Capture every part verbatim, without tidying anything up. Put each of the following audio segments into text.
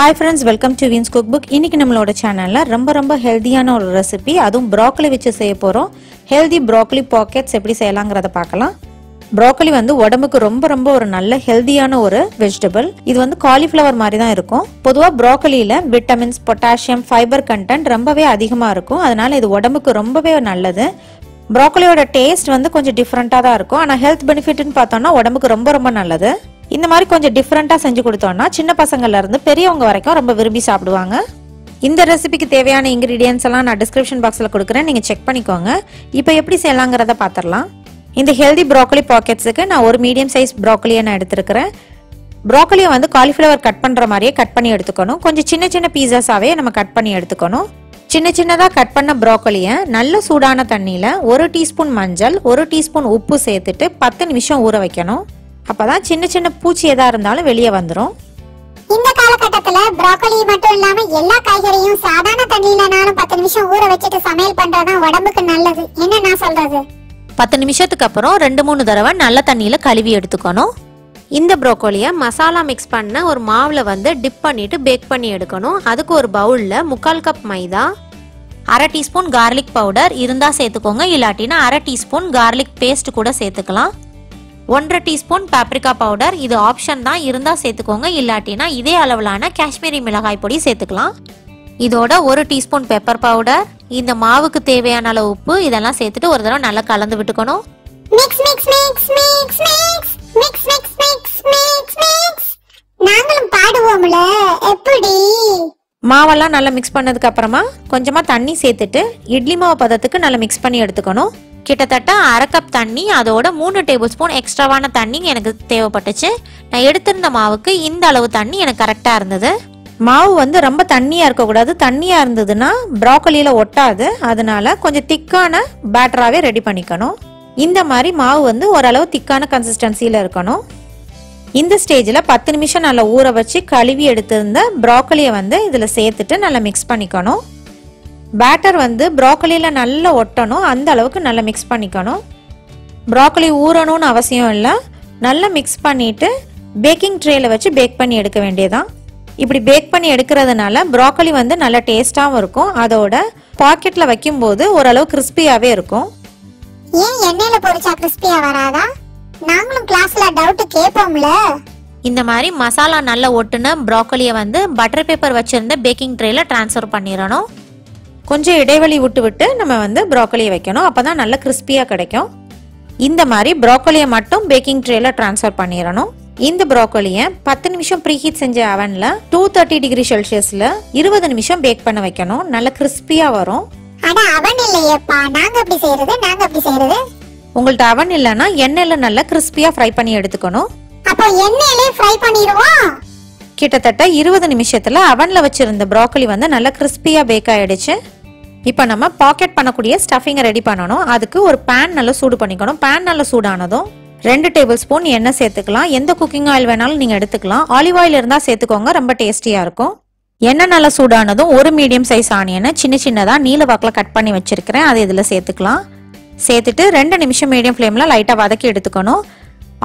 Hi friends, welcome to Veen's Cookbook. Innikku nammaloda channel la romba romba healthy ana oru recipe adum broccoli vechu seiyaporom. Healthy broccoli pockets eppadi seiyalangradha paakalam. Broccoli vandu odambukku romba romba oru nalla healthy ana oru vegetable. Idu vandu cauliflower mari dhaan irukum. Poduva broccoli la vitamins, potassium, fiber content rombave adhigama irukum. Adanal idu odambukku rombave nalladhu. Broccoli oda taste vandu konja different ah dhaan irukum. Ana health benefit nu paathona odambukku romba romba nalladhu. இந்த மாதிரி கொஞ்சம் டிஃபரண்டா செஞ்சு கொடுத்தோம்னா சின்ன பசங்கள்ல இருந்து பெரியவங்க வரைக்கும் ரொம்ப விரும்பி சாப்பிடுவாங்க. இந்த ரெசிபிக்கு தேவையான ingredients எல்லாம் நான் description box ல கொடுக்கிறேன், நீங்க செக் பண்ணிக்கோங்க. இப்போ எப்படி செய்யலாம்ங்கறத பாத்துறலாம். இந்த ஹெல்தி broccoli pocketsக்கு நான் ஒரு மீடியம் சைஸ் broccoliயை நான் எடுத்துக்கறேன். broccoliயை வந்து cauliflower கட் பண்ற மாதிரியே கட் பண்ணி எடுத்துக்கணும். கொஞ்சம் சின்ன சின்ன பீசஸாவே நம்ம கட் பண்ணி எடுத்துக்கணும். சின்ன சின்னதா கட் பண்ண broccoliயை நல்ல சூடான தண்ணியில ஒரு டீஸ்பூன் மஞ்சள், ஒரு டீஸ்பூன் உப்பு சேர்த்துட்டு பத்து நிமிஷம் ஊற வைக்கணும். அப்பதான் சின்ன சின்ன பூச்சி ஏதா இருந்தாலும் வெளியே வந்துரும். இந்த காலகட்டத்துல broccoli மட்டும் இல்லாம எல்லா காய்கறியும் சாதாரண தண்ணியில நானும் பத்து நிமிஷம் ஊற வச்சிட்டு சமையல் பண்றது உடம்புக்கு நல்லது. என்ன நான் சொல்றது? பத்து நிமிஷத்துக்கு அப்புறம் ரெண்டு மூணு தடவை நல்ல தண்ணியில கழுவி எடுத்துக்கணும். இந்த broccoliயை மசாலா மிக்ஸ் பண்ண ஒரு மாவுல வந்து டிப் பண்ணிட்டு பேக் பண்ணி எடுக்கணும். அதுக்கு ஒரு பவுல்ல முக்கால் கப் மைதா, அரை டீஸ்பூன் garlic powder இருந்தா சேர்த்துக்கோங்க, இல்லாட்டினா அரை டீஸ்பூன் garlic paste கூட சேர்த்துக்கலாம். one point five teaspoon paprika powder, இது ஆப்ஷன் தான், இருந்தா சேர்த்துக்கோங்க, இல்லாட்டினா இதே அளவுலான காஷ்மீரி மிளகாய் பொடி சேர்த்துக்கலாம். இதோட ஒரு டீஸ்பூன் பெப்பர் பவுடர், இந்த மாவுக்கு தேவையான அளவு உப்பு இதெல்லாம் சேர்த்துட்டு ஒரு தடவை நல்லா கலந்து விட்டுக்கணும். mix mix mix mix mix mix mix mix mix mix நாங்களும் பாடுவோம்ல எப்படி? மாவெல்லாம் நல்லா mix பண்ணதுக்கு அப்புறமா கொஞ்சமா தண்ணி சேர்த்துட்டு இட்லி மாவு பதத்துக்கு நல்லா mix பண்ணி எடுத்துக்கணும். கிட்டத்தட்ட அரை கப் தண்ணி, அதோட மூணு டேபிள் ஸ்பூன் எக்ஸ்ட்ராவான தண்ணி எனக்கு தேவைப்பட்டுச்சு. நான் எடுத்திருந்த மாவுக்கு இந்த அளவு தண்ணி எனக்கு கரெக்டா இருந்தது. மாவு வந்து ரொம்ப தண்ணியா இருக்கக்கூடாது, தண்ணியா இருந்ததுன்னா ப்ராக்கோலியில ஒட்டாது. அதனால கொஞ்சம் திக்கான பேட்டராவே ரெடி பண்ணிக்கணும். இந்த மாதிரி மாவு வந்து ஓரளவு திக்கான கன்சிஸ்டன்சியில இருக்கணும். இந்த ஸ்டேஜில் பத்து நிமிஷம் நல்லா ஊற வச்சு கழுவி எடுத்திருந்த ப்ராக்கோலியை வந்து இதுல சேர்த்துட்டு நல்லா மிக்ஸ் பண்ணிக்கணும். பேட்டர் வந்து ப்ராக்கோலியில நல்லா ஒட்டணும், அந்த அளவுக்கு நல்லா மிக்ஸ் பண்ணிக்கணும். ப்ராக்கோலி ஊறணும்னு அவசியம் இல்லை, நல்லா மிக்ஸ் பண்ணிட்டு பேக்கிங் ட்ரேல வச்சு பேக் பண்ணி எடுக்க வேண்டியதான். இப்படி பேக் பண்ணி எடுக்கிறதுனால ப்ராக்கோலி வந்து நல்லா டேஸ்டாகவும் இருக்கும், அதோட பாக்கெட்ல வைக்கும் போது ஓரளவு கிறிஸ்பியாவே இருக்கும். ஏன் எண்ணெயில பொரிச்சா கிறிஸ்பியா வராதா? நாங்களும் கிளாஸ்ல டவுட் கேட்போம்ல. இந்த மாதிரி மசாலா நல்லா ஒட்டுன ப்ராக்கோலியை வந்து பட்டர் பேப்பர் வச்சிருந்த பேக்கிங் ட்ரேல டிரான்ஸ்ஃபர் பண்ணிடணும். கொஞ்சம் இடைவெளி விட்டு விட்டு நம்ம வந்து ப்ராக்கோலியை வைக்கணும், அப்பதான் நல்ல கிறிஸ்பியா கிடைக்கும். இந்த மாதிரி ப்ராக்கோலியை மட்டும் பேக்கிங் ட்ரேல டிரான்ஸ்ஃபர் பண்ணிடணும். இந்த ப்ராக்கோலியை பத்து நிமிஷம் ப்ரீஹீட் செஞ்ச அவன்ல டூ தேர்ட்டி டிகிரி செல்சியஸ்ல இருபது நிமிஷம் பேக் பண்ண வைக்கணும், நல்ல கிறிஸ்பியா வரும். உங்கள்ட்ட அவன் இல்லைன்னா எண்ணெயில நல்லா கிறிஸ்பியா ஃப்ரை பண்ணி எடுத்துக்கணும். கிட்டத்தட்ட இருபது நிமிஷத்துல அவன்ல வச்சிருந்த ப்ராக்கோலி வந்து நல்லா கிறிஸ்பியா பேக் ஆயிடுச்சு. இப்போ நம்ம பாக்கெட் பண்ணக்கூடிய ஸ்டஃபிங்கை ரெடி பண்ணணும். அதுக்கு ஒரு பேன் நல்லா சூடு பண்ணிக்கணும். பேன் நல்லா சூடானதும் ரெண்டு டேபிள் ஸ்பூன் எண்ணெய் சேர்த்துக்கலாம். எந்த குக்கிங் ஆயில் வேணாலும் நீங்க எடுத்துக்கலாம், ஆலிவ் ஆயில் இருந்தா சேர்த்துக்கோங்க, ரொம்ப டேஸ்டியா இருக்கும். எண்ணெய் நல்லா சூடானதும் ஒரு மீடியம் சைஸ் ஆனியனை சின்ன சின்னதா நீல வாக்குல கட் பண்ணி வச்சிருக்கிறேன், அதை இதுல சேர்த்துக்கலாம். சேர்த்துட்டு ரெண்டு நிமிஷம் மீடியம் ஃப்ளேம்ல லைட்டா வதக்கி எடுத்துக்கணும்.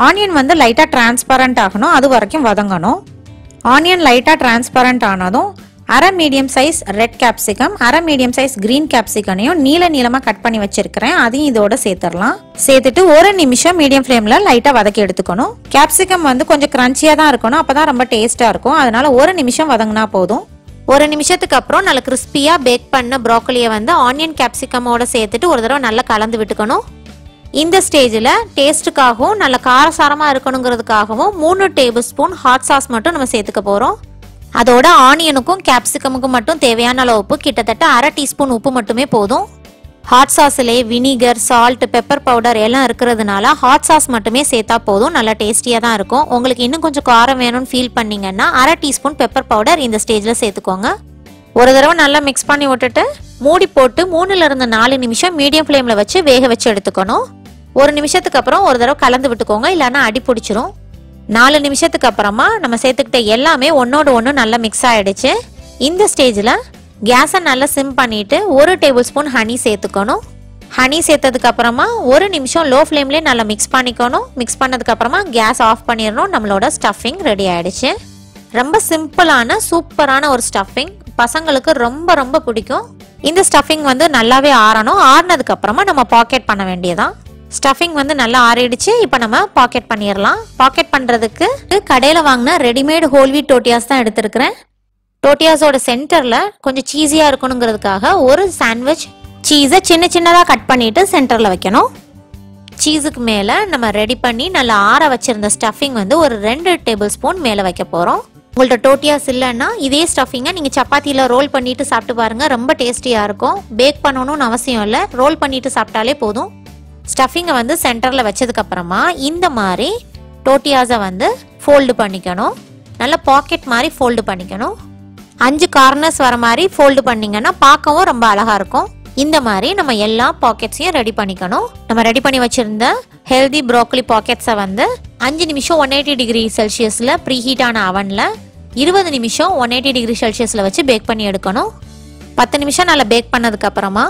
ஆனியன் வந்து லைட்டா டிரான்ஸ்பரண்ட் ஆகணும், அது வரைக்கும் வதங்கணும். ஆனியன் லைட்டா டிரான்ஸ்பரண்ட் ஆனதும் அரை மீடியம் சைஸ் ரெட் கேப்சிகம், அரை மீடியம் சைஸ் கிரீன் கேப்சிகனையும் நீல நீளமா கட் பண்ணி வச்சிருக்கிறேன், அதையும் இதோட சேர்த்துடலாம். சேர்த்துட்டு ஒரு நிமிஷம் மீடியம் ஃப்ளேம்ல லைட்டா வதக்கி எடுத்துக்கணும். கேப்சிகம் வந்து கொஞ்சம் கிரன்ச்சியா தான் இருக்கணும், அப்பதான் ரொம்ப டேஸ்டா இருக்கும். அதனால ஒரு நிமிஷம் வதங்கினா போதும். ஒரு நிமிஷத்துக்கு அப்புறம் நல்லா கிறிஸ்பியா பேக் பண்ண ப்ராக்கோலியை வந்து ஆனியன் கேப்சிகமோட சேர்த்துட்டு ஒரு தடவை நல்லா கலந்து விட்டுக்கணும். இந்த ஸ்டேஜில் டேஸ்ட்டுக்காகவும் நல்ல காரசாரமாக இருக்கணுங்கிறதுக்காகவும் மூணு டேபிள் ஸ்பூன் ஹாட் சாஸ் மட்டும் நம்ம சேர்த்துக்க போகிறோம். அதோட ஆனியனுக்கும் கேப்சிகமுக்கும் மட்டும் தேவையான அளவு உப்பு, கிட்டத்தட்ட அரை டீஸ்பூன் உப்பு மட்டுமே போதும். ஹாட் சாஸ்லேயே வினிகர், சால்ட், பெப்பர் பவுடர் எல்லாம் இருக்கிறதுனால ஹாட் சாஸ் மட்டுமே சேர்த்தா போதும், நல்லா டேஸ்டியாக தான் இருக்கும். உங்களுக்கு இன்னும் கொஞ்சம் காரம் வேணும்னு ஃபீல் பண்ணிங்கன்னா அரை டீஸ்பூன் பெப்பர் பவுடர் இந்த ஸ்டேஜில் சேர்த்துக்கோங்க. ஒரு தடவை நல்லா மிக்ஸ் பண்ணி விட்டுட்டு மூடி போட்டு மூணுலேருந்து நாலு நிமிஷம் மீடியம் ஃப்ளேமில் வச்சு வேக வச்சு எடுத்துக்கணும். ஒரு நிமிஷத்துக்கு அப்புறம் ஒரு தடவை கலந்து விட்டுக்கோங்க, இல்லைன்னா அடி பிடிச்சிரும். நாலு நிமிஷத்துக்கு அப்புறமா நம்ம சேர்த்துக்கிட்ட எல்லாமே ஒன்னோட ஒன்று நல்லா மிக்ஸ் ஆகிடுச்சு. இந்த ஸ்டேஜில் கேஸை நல்லா சிம் பண்ணிவிட்டு ஒரு டேபிள் ஸ்பூன் ஹனி சேர்த்துக்கணும். ஹனி சேர்த்ததுக்கு அப்புறமா ஒரு நிமிஷம் லோ ஃப்ளேம்லேயே நல்லா மிக்ஸ் பண்ணிக்கணும். மிக்ஸ் பண்ணதுக்கப்புறமா கேஸ் ஆஃப் பண்ணிடணும். நம்மளோட ஸ்டஃபிங் ரெடி ஆகிடுச்சு. ரொம்ப சிம்பிளான சூப்பரான ஒரு ஸ்டஃபிங். பசங்களுக்கு ரொம்ப ரொம்ப பிடிக்கும். இந்த ஸ்டஃபிங் வந்து நல்லாவே ஆறணும். ஆறினதுக்கு அப்புறமா நம்ம பாக்கெட் பண்ண வேண்டியதான். ஸ்டஃபிங் வந்து நல்லா ஆறிடுச்சு. இப்போ நம்ம பாக்கெட் பண்ணிடலாம். பாக்கெட் பண்ணுறதுக்கு கடையில் வாங்கின ரெடிமேட் ஹோல் வீட் டோட்டியாஸ் தான் எடுத்துருக்கிறேன். டோட்டியாஸோட சென்டரில் கொஞ்சம் சீஸியாக இருக்கணுங்கிறதுக்காக ஒரு சாண்ட்விச் சீஸை சின்ன சின்னதாக கட் பண்ணிவிட்டு சென்டரில் வைக்கணும். சீஸுக்கு மேலே நம்ம ரெடி பண்ணி நல்லா ஆற வச்சுருந்த ஸ்டஃபிங் வந்து ஒரு ரெண்டு டேபிள் ஸ்பூன் மேலே வைக்க போகிறோம். உங்கள்கிட்ட டோட்டியாஸ் இல்லைன்னா இதே ஸ்டஃபிங்கை நீங்கள் சப்பாத்தியில் ரோல் பண்ணிவிட்டு சாப்பிட்டு பாருங்கள், ரொம்ப டேஸ்டியாக இருக்கும். பேக் பண்ணணும்னு அவசியம் இல்லை, ரோல் பண்ணிவிட்டு சாப்பிட்டாலே போதும். ஸ்டஃபிங்கை வந்து சென்டரில் வச்சதுக்கப்புறமா இந்த மாதிரி டோட்டியாஸை வந்து ஃபோல்டு பண்ணிக்கணும். நல்லா பாக்கெட் மாதிரி ஃபோல்டு பண்ணிக்கணும். அஞ்சு கார்னர்ஸ் வர மாதிரி ஃபோல்டு பண்ணிங்கன்னா பார்க்கவும் ரொம்ப அழகாக இருக்கும். இந்த மாதிரி நம்ம எல்லா பாக்கெட்ஸையும் ரெடி பண்ணிக்கணும். நம்ம ரெடி பண்ணி வச்சுருந்த ஹெல்தி ப்ரோக்கலி பாக்கெட்ஸை வந்து அஞ்சு நிமிஷம் ஒன் எயிட்டி டிகிரி செல்சியஸில் ப்ரீ ஹீட்டான அவனில் இருபது நிமிஷம் ஒன் எயிட்டி டிகிரி செல்சியஸில் வச்சு பேக் பண்ணி எடுக்கணும். பத்து நிமிஷம் நல்லா பேக் பண்ணதுக்கப்புறமா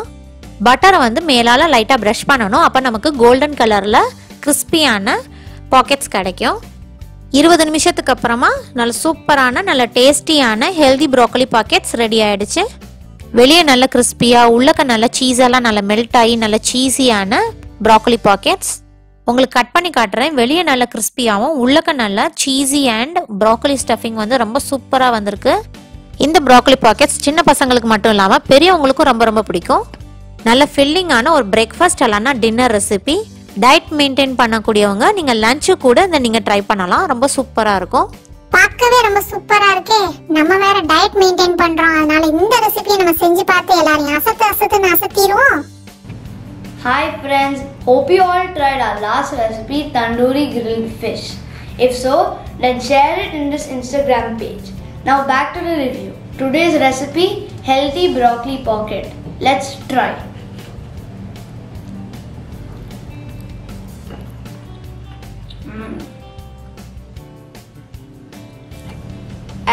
பட்டரை வந்து மேலால் லைட்டாக ப்ரஷ் பண்ணணும். அப்போ நமக்கு கோல்டன் கலரில் கிறிஸ்பியான பாக்கெட்ஸ் கிடைக்கும். இருபது நிமிஷத்துக்கு அப்புறமா நல்ல சூப்பரான நல்ல டேஸ்டியான ஹெல்தி ப்ரோக்கலி பாக்கெட்ஸ் ரெடி ஆகிடுச்சு. வெளியே நல்ல கிறிஸ்பியாக, உள்ளக்க நல்ல சீஸெல்லாம் நல்லா மெல்ட் ஆகி நல்ல சீஸியான ப்ரோக்கலி பாக்கெட்ஸ். உங்களுக்கு கட் பண்ணி காட்டுறேன். வெளியே நல்ல கிறிஸ்பியாகவும் உள்ளக்க நல்ல சீஸி அண்ட் ப்ரோக்கலி ஸ்டஃபிங் வந்து ரொம்ப சூப்பராக வந்திருக்கு. இந்த ப்ரோக்கலி பாக்கெட்ஸ் சின்ன பசங்களுக்கு மட்டும் இல்லாமல் பெரியவங்களுக்கும் ரொம்ப ரொம்ப பிடிக்கும். நல்ல ஃபில்லிங்கான ஒரு பிரேக்ஃபாஸ்ட் இல்லைன்னா டின்னர் ரெசிபி. டயட் மெயின்டைன் பண்ணக்கூடியவங்க நீங்கள் லஞ்சு கூட இதை நீங்கள் ட்ரை பண்ணலாம், ரொம்ப சூப்பராக இருக்கும். பார்க்கவே ரொம்ப சூப்பராக இருக்கே. நம்ம வேற டயட் மெயின்டைன் பண்ணுறோம், அதனால இந்த ரெசிபியை நம்ம செஞ்சு பார்த்து எல்லாரையும் அசத்து அசத்துன்னு அசத்திடுவோம். Hi friends, hope you all tried our last recipe, tandoori grilled fish. If so, then share it in this Instagram page. Now back to the review. Today's recipe, healthy broccoli pocket. Let's try.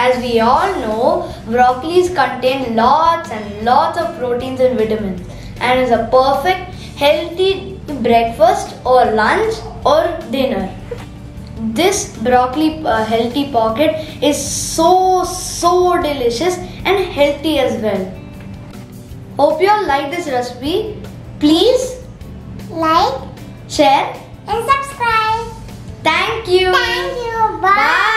As we all know, broccolis contain lots and lots of proteins and vitamins and is a perfect healthy breakfast or lunch or dinner. This broccoli uh, healthy pocket is so so delicious and healthy as well. Hope you all like this recipe. Please like, share and subscribe. Thank you. Thank you. Bye. Bye.